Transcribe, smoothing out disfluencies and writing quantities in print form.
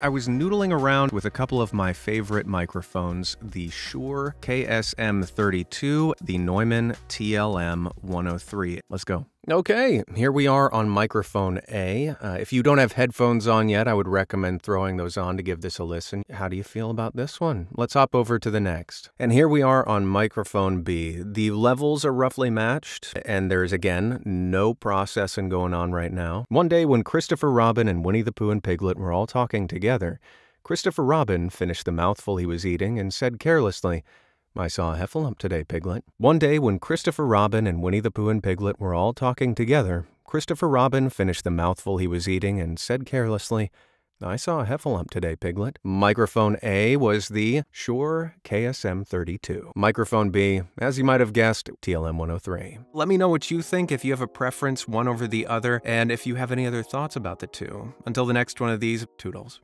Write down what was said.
I was noodling around with a couple of my favorite microphones, the Shure KSM32, the Neumann TLM 103. Let's go. Okay, here we are on microphone A. If you don't have headphones on yet, I would recommend throwing those on to give this a listen. How do you feel about this one? Let's hop over to the next. And here we are on microphone B. The levels are roughly matched, and there's, again, no processing going on right now. One day when Christopher Robin and Winnie the Pooh and Piglet were all talking together, Christopher Robin finished the mouthful he was eating and said carelessly, "I saw a heffalump today, Piglet." One day when Christopher Robin and Winnie the Pooh and Piglet were all talking together, Christopher Robin finished the mouthful he was eating and said carelessly, "I saw a heffalump today, Piglet." Microphone A was the Shure KSM32. Microphone B, as you might have guessed, TLM 103. Let me know what you think, if you have a preference one over the other, and if you have any other thoughts about the two. Until the next one of these, toodles.